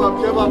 Cevap.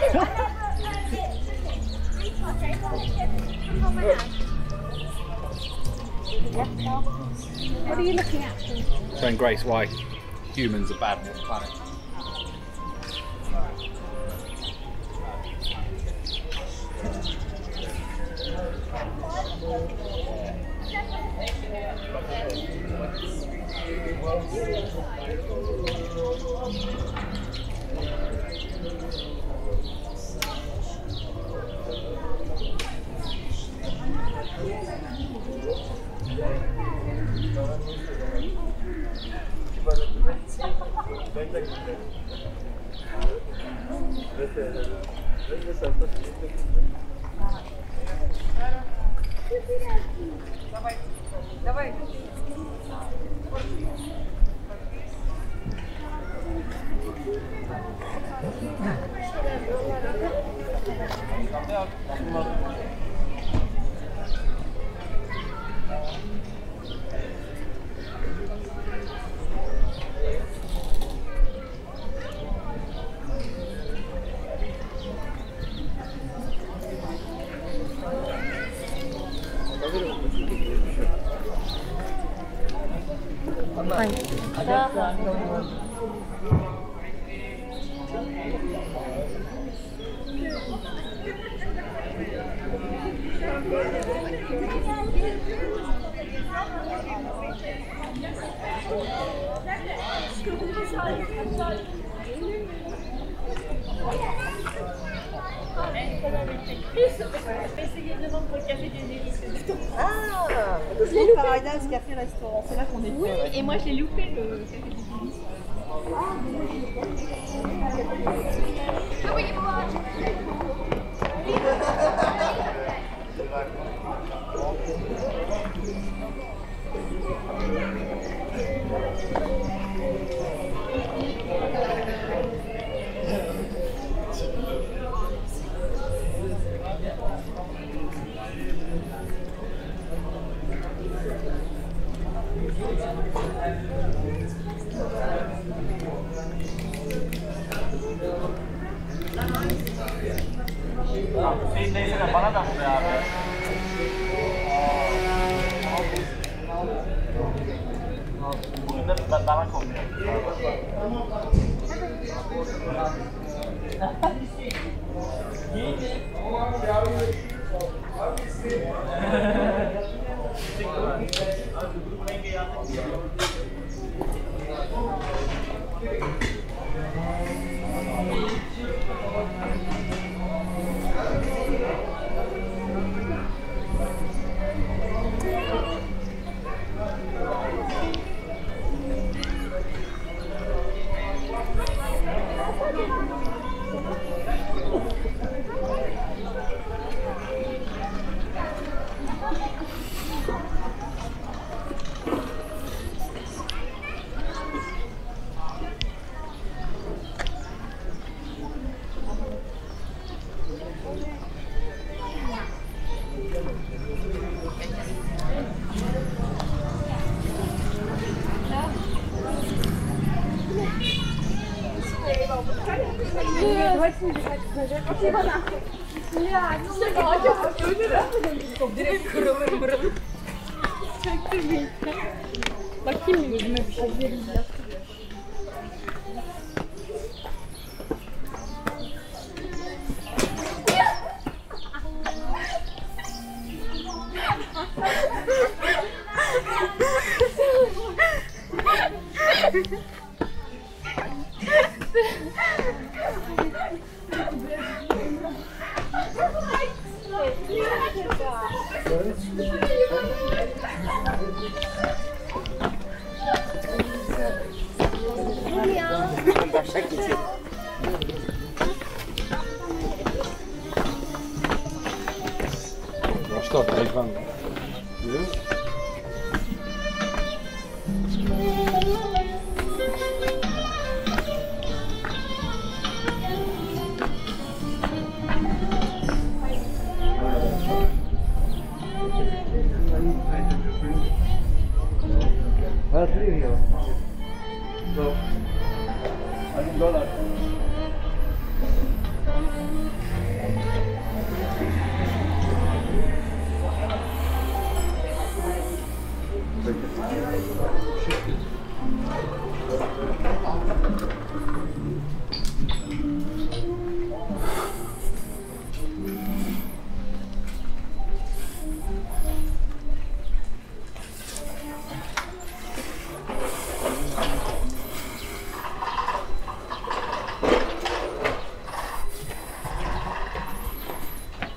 What are you looking at? Showing Grace why humans are bad for the planet. $1.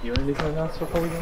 You only go nuts before we go in?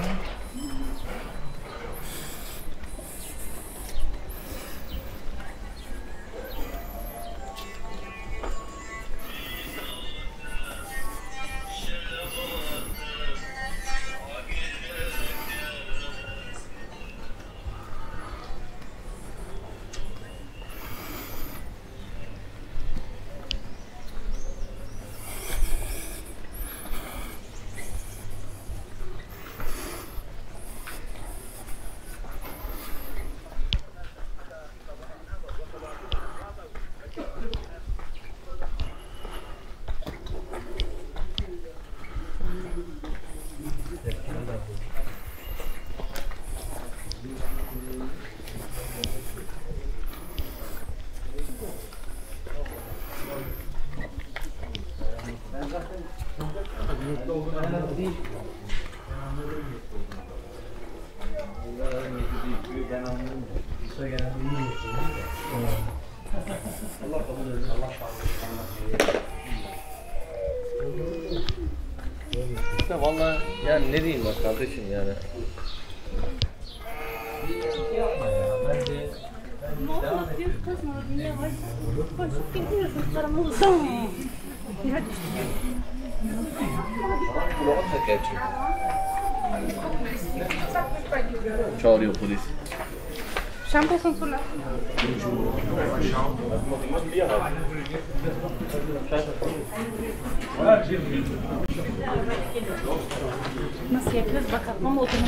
İşte valla yani ne diyeyim bak kardeşim yani. Çağırıyor polis. Şampusun sula. Nasıl yapıyoruz bakalım ama odunu.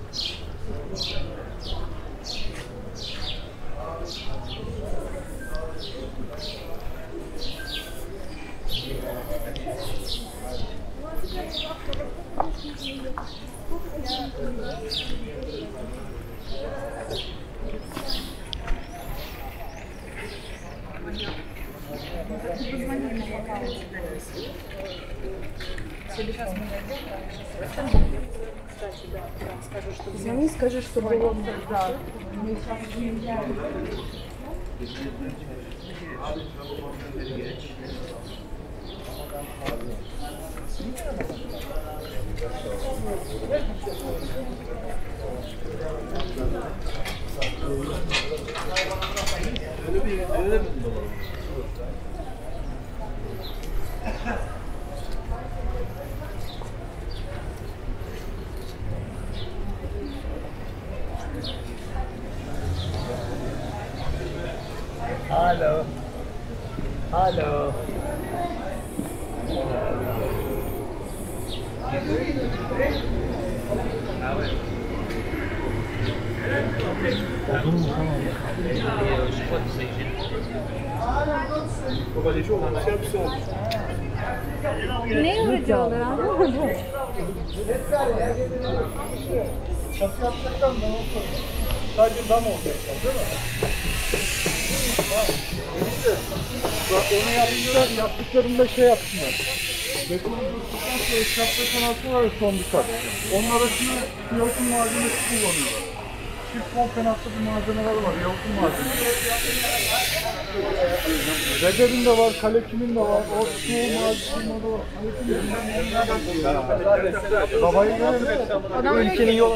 Звони, скажи, что было. Да. Hello. Hello. How are you? Ne yorucu şapkatlıktan ne olsun? Sadece dam olacak, değil mi? Bak onu yapıyorlar, yaptıklarında şey yapsınlar. Beton durduktan sonra şapka kanatı var, son bir kat. Onun arasında yokum malzemesi kullanıyorlar. Çift kol kanatlı bir malzemeler var, yokum malzemesi. Regerin de var, kalekimin de var, o su malzemesi var. Babayı görüyoruz. Ülkenin yolu.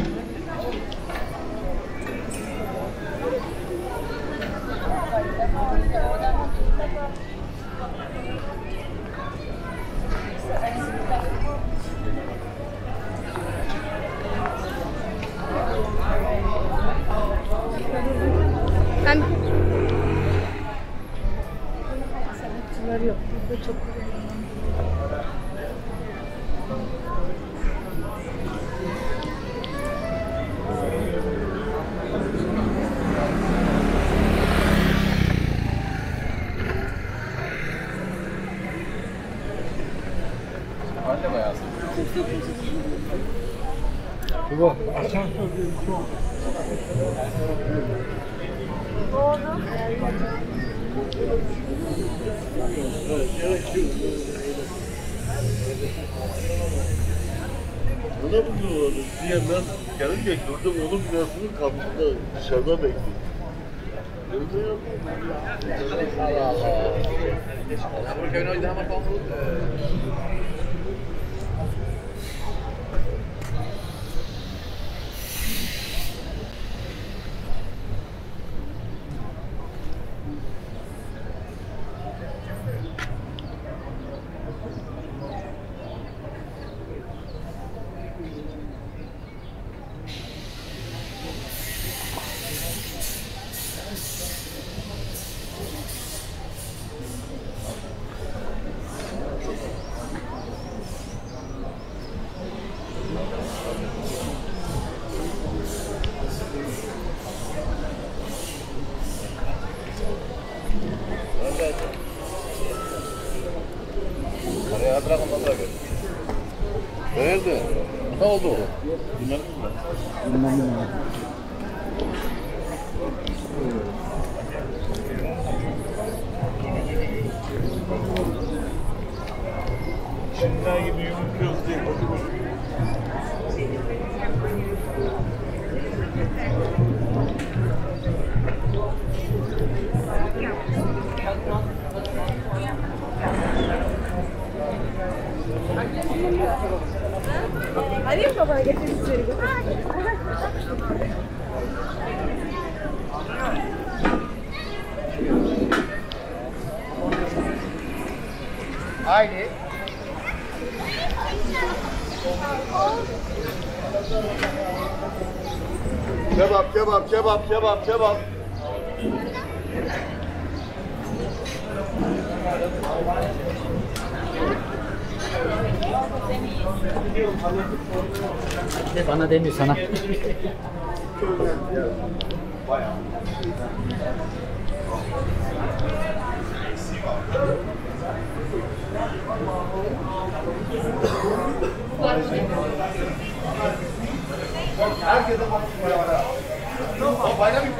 Yok. Burada çok anne bayağı. Bu aşağı buna buluyorlar. Bir yandan gelince gördüm onun binasının kapısında dışarıda bekliyor. Nerede? Ne oldu o? Bilmem mi? Çinler gibi yumuşuyoruz değil mi? Arayayım babaya getirip içeri götür. Haydi. Kebap, kebap, kebap, kebap, kebap. Ne bana demiyor sana. Herkese bakıyor. Bayram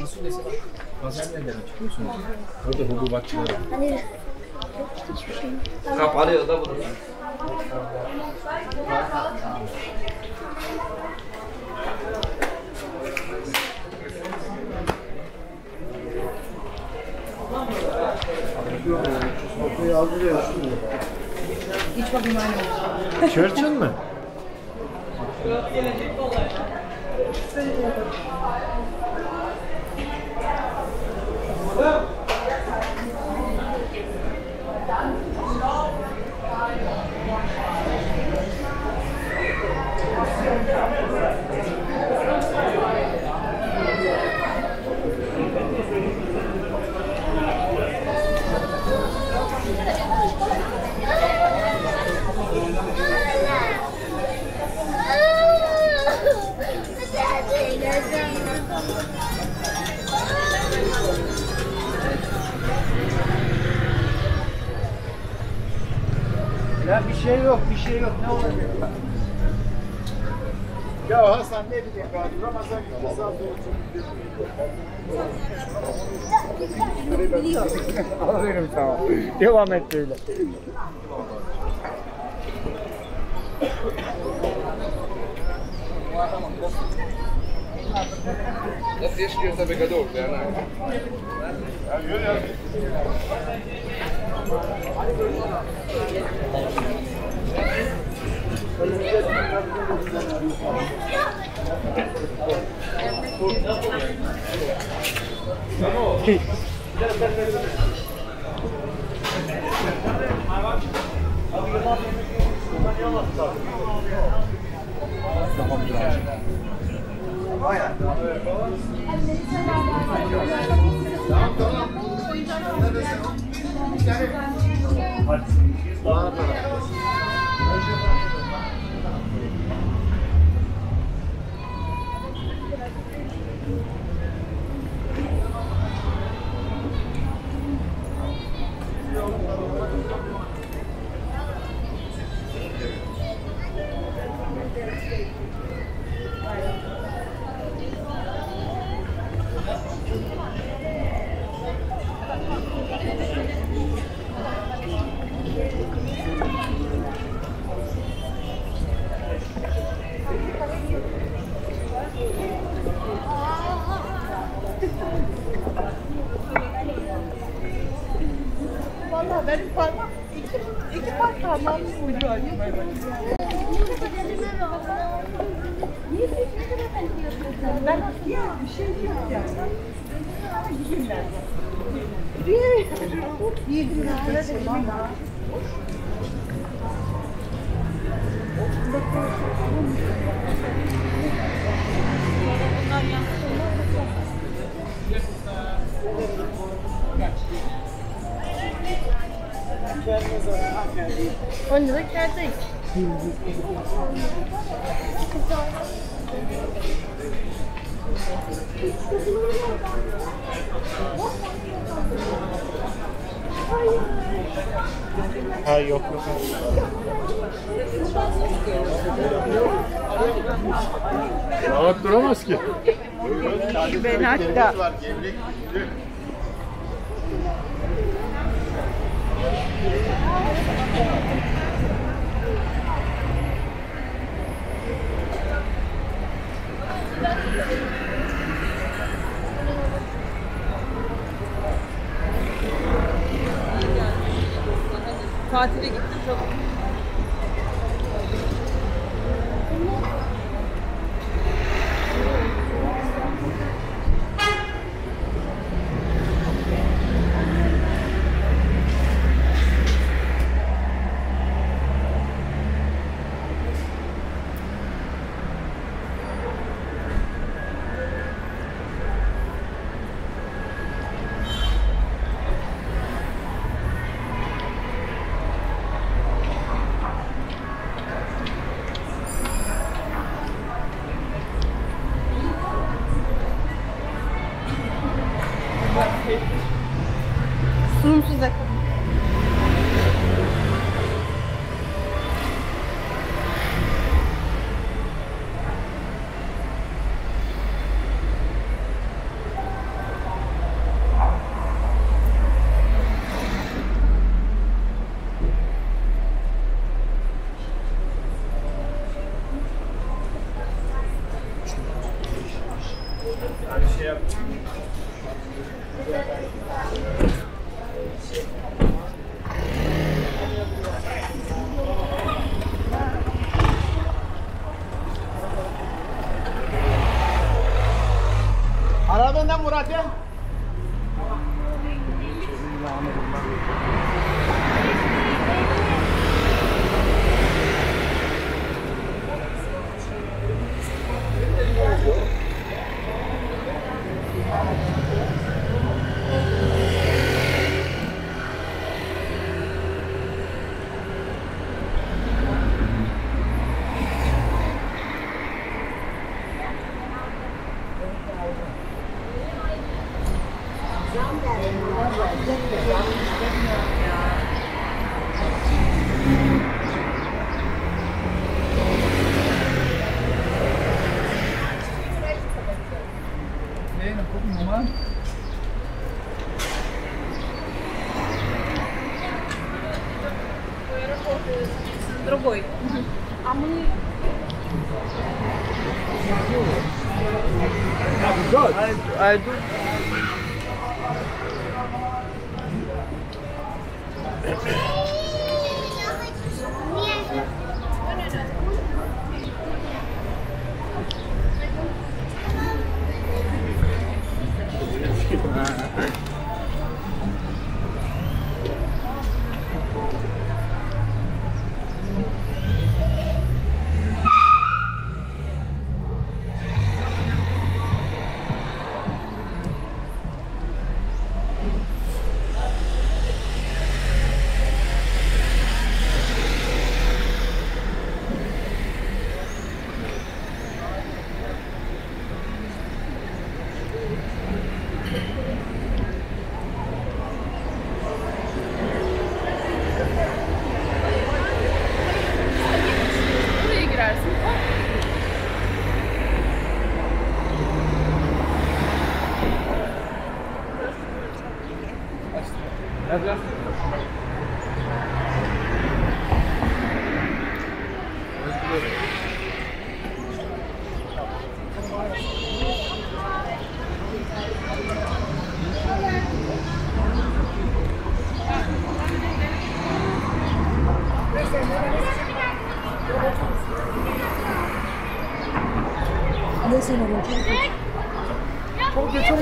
Nasıl desem? Bazenlerden çıkıyorsunuz. Orada hububatçılar var. Kapalı ya da burada. İç bakayım aynı. Çırçın mı? Gelecek vallahi. Ya bir şey yok ne olabilir? Ya Hasan ne bileyim galiba Ramazan kızı aldı oturdu. Alırım tamam. Devam et böyle. Nasıl yaşıyor tabii kadar oldu yani. Rahat duramaz ki. Ben hatta. Tatile gittim çok. olumsuz da. Arabenden Murat ya. Другой. А мы...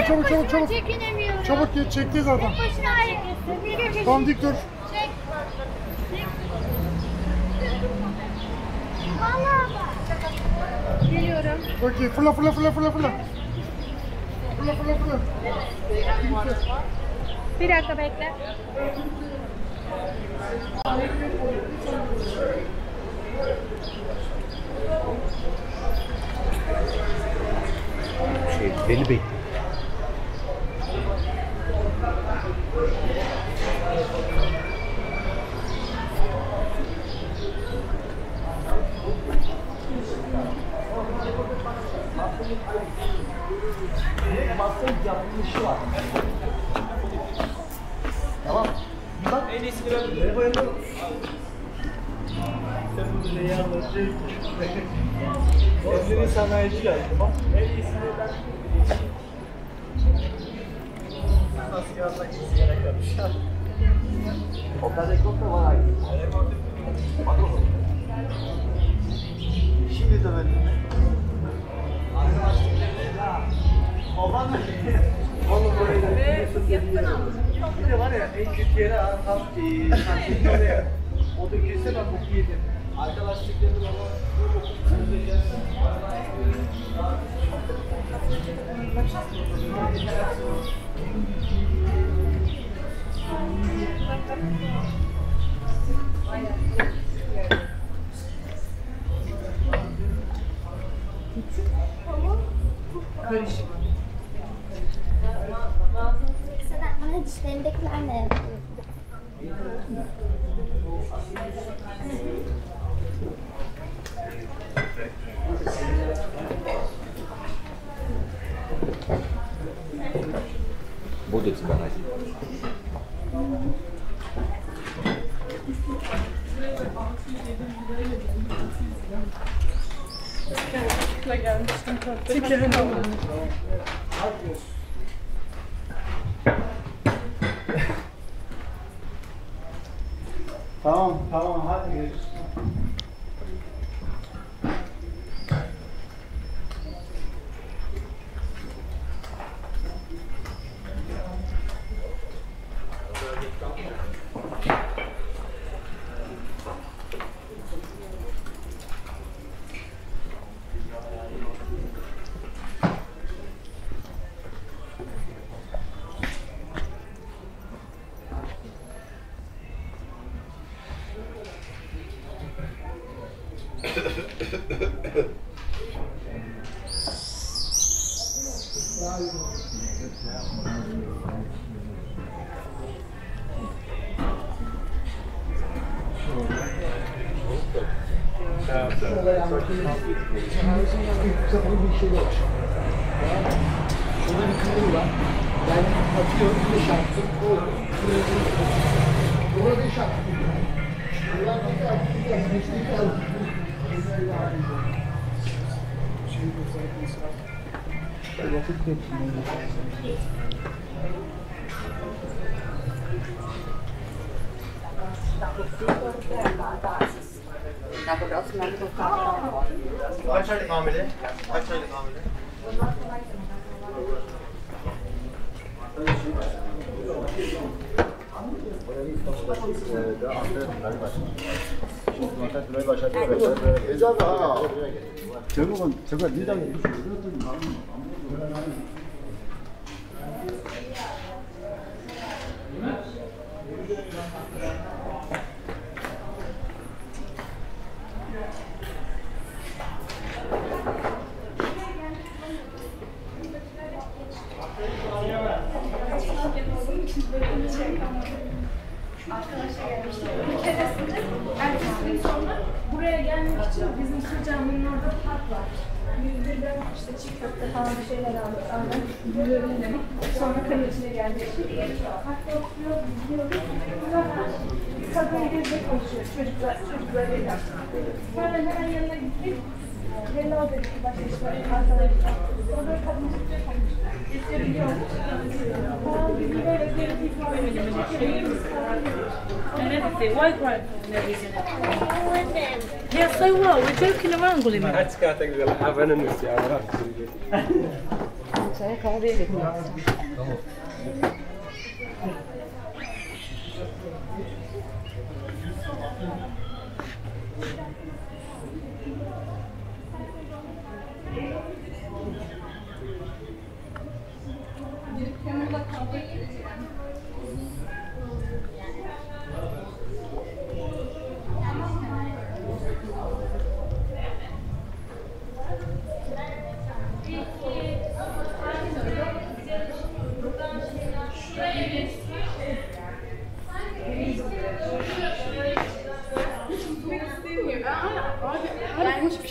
Çabuk. Çekinemiyorum. Çabuk geç, çekti zaten. Tam dik dur. Çek. Vallahi bak. Geliyorum. Okey, fırla. Fırla. Bir dakika bekle. Beni bekle. Tamam. Bak en iyisi ne bayıldım. Sen bu dünyayı anlatacaksın. Senin sanayici geldi bak. En iyisi ben. Nasıl yarına gitsin yere karışlar. O kadar ekot da var. Bak oğlum. Şimdi de ben. Baban mı? Oğlum böyle bir de var ya en kötü yere tam sanki oraya. O da girse ben boku yedim. Arkadaşlıkları baba karışık. هادشي داك العام будет сгонять. Tamam hadi görüşürüz. 제가 리더가 무슨 마음이 arkadaşlar gelmiştik. Bir keresinde ertesi gün sonra buraya gelmek için bizim Sürcan'ın orada park var. Birden işte çiğ köfte falan bir şeyler aldık. Sonra kaleciye geldik. Parkta oturuyor, gidiyoruz. Bir kadın gözle konuşuyor. Çocuklar öyle. Sonra hemen yanına gittik. Ve o dedi ki başka işler arkadaşlar. Sonra kadın çiğ konuştu. Geçebiliyor. Bizi böyle gördük. Yes, I will. We're joking around with him. That's got to have an amnesty. I'm not going to do it. I can't read it.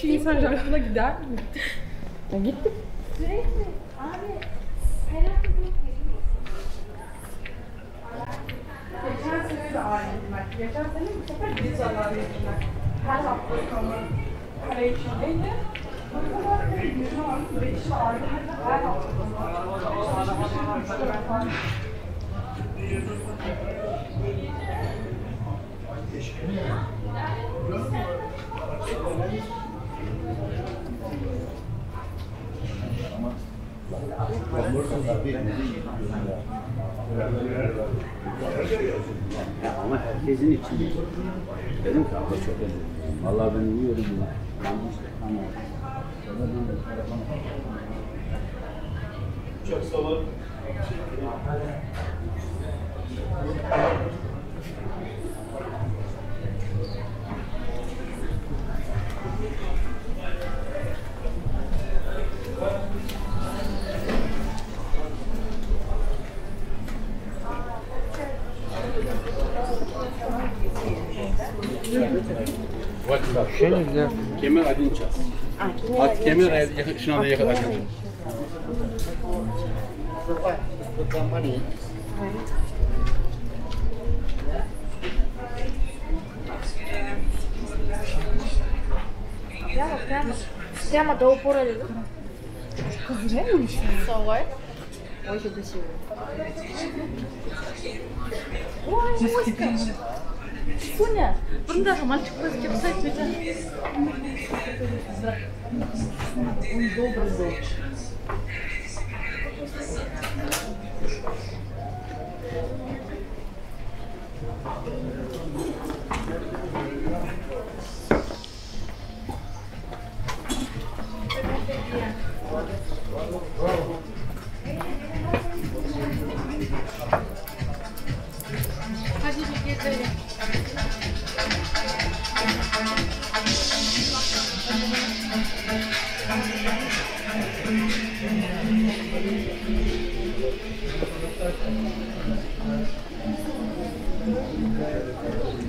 İnsan canına gider mi? Ya gittim. Sürekli abi merak etmek gerekiyor. Geçen sene de aynıydım ben. Geçen sene bu sefer bir zararlıydım ben. Her hafta kalmak kare içindeydi. Bu kadar da bir ağrım ve işte ağrım her hafta kalmak. Çalışmışım işte ben falan. Ya ama herkesin içinde. Dedim ki abla çok önemli. Vallahi ben uyuyorum buna. Çok sağ olun. Bak, kemer adını çaz. At kemer şuna da yakın. Прямо до упора лежит. Очень красиво. Ой, моська. Соня, бандажа, мальчик моськи писать тебя. Он добрый был.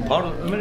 Pardon, Ömer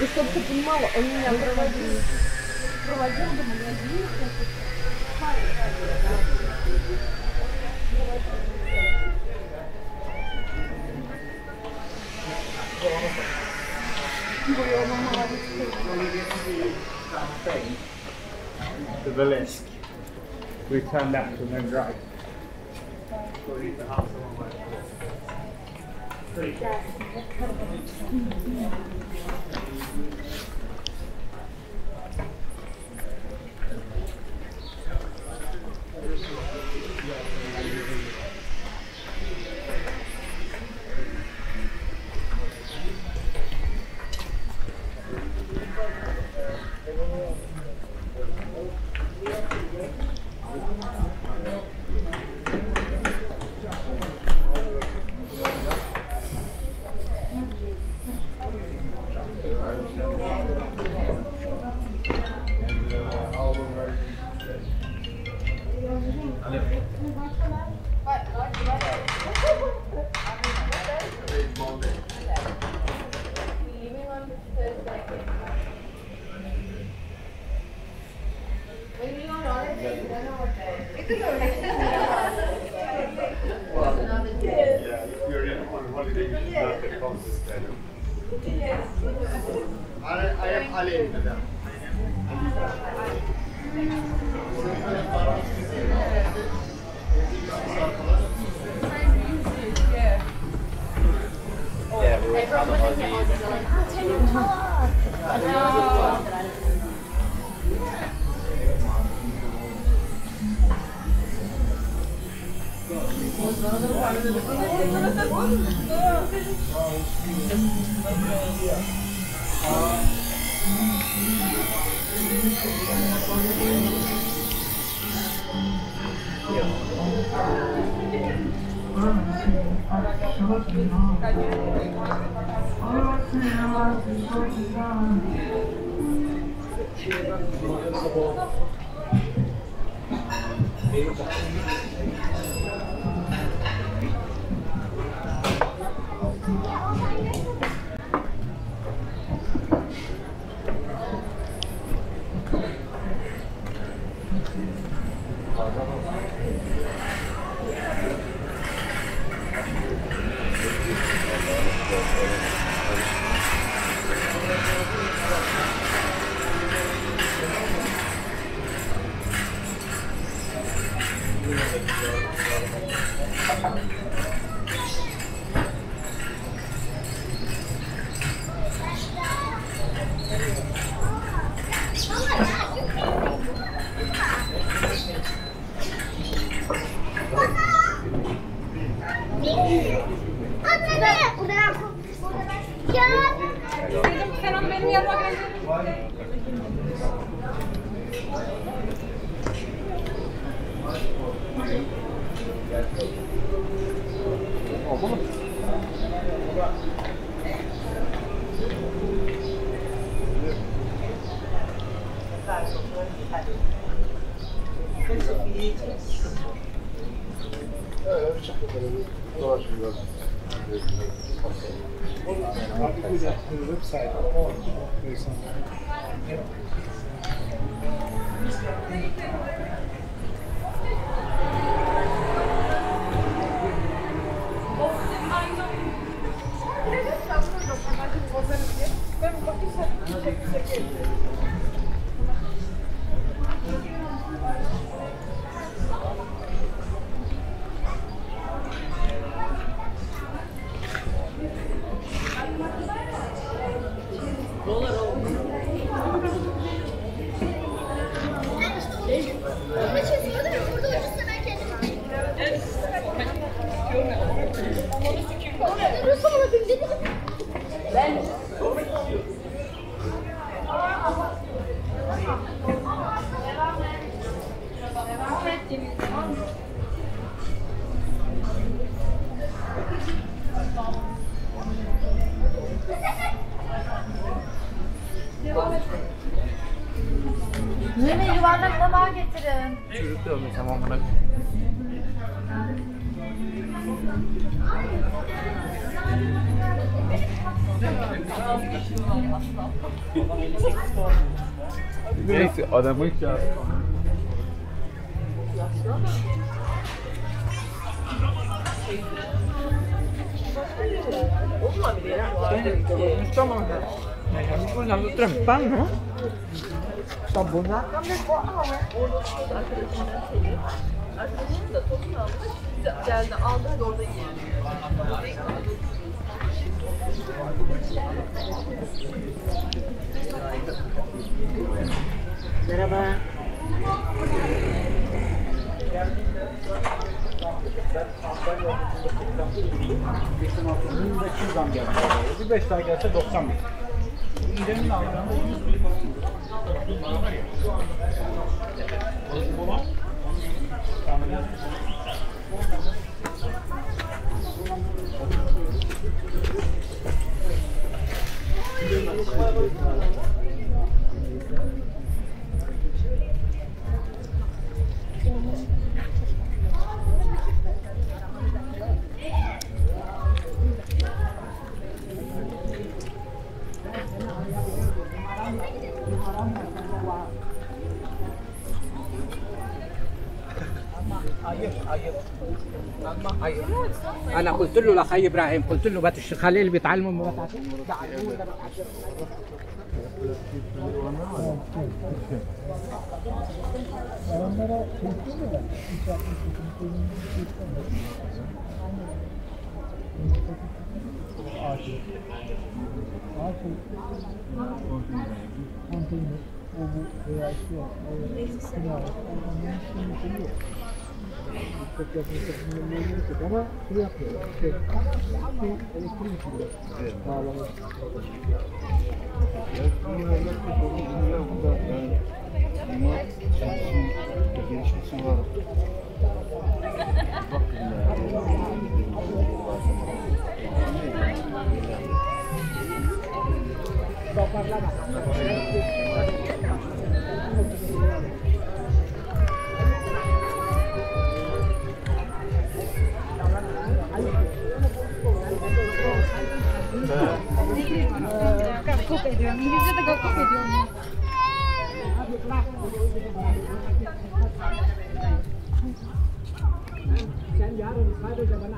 И чтобы ты понимала, он меня проводил до магазина. To the left. We turn left and then right. We'll leave the house on the way. Neyse adamı hiç yazdım. Arkadaşım da topunu almış, geldi aldı hadi orada yiyelim. Merhaba. Bir 5 tane gelse 90 bin. İndirimli aldığında 100 bin. أنا قلت له لأخي إبراهيم قلت له باتش خليل بيتعلموا من بتعلموا ama şunu yapıyorlar. Elektrik bağlamak. Kop ediyorum. İngilizce'de kop ediyorum. Sen yarın sadece bana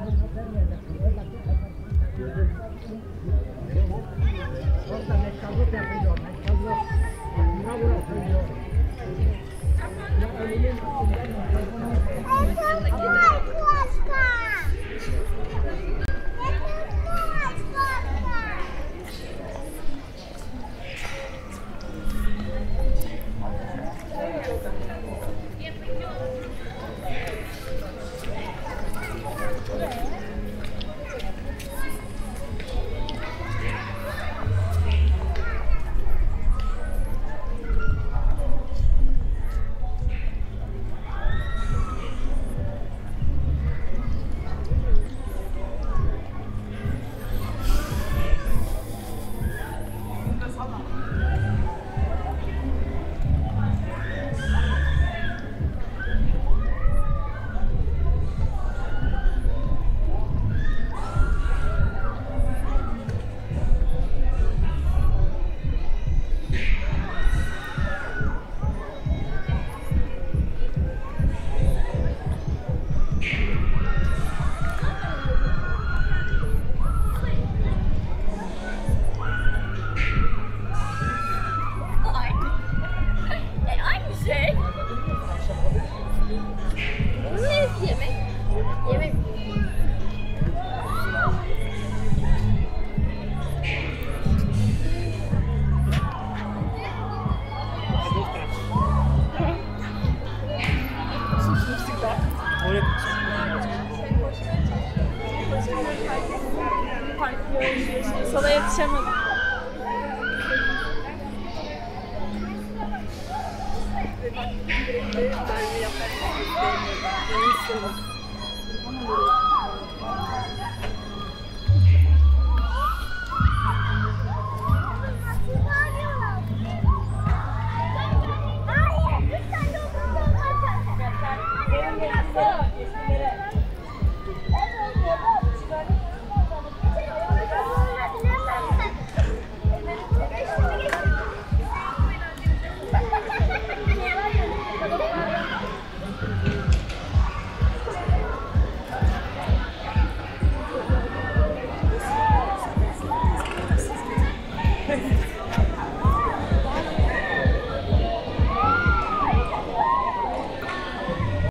Sola yetişemedim.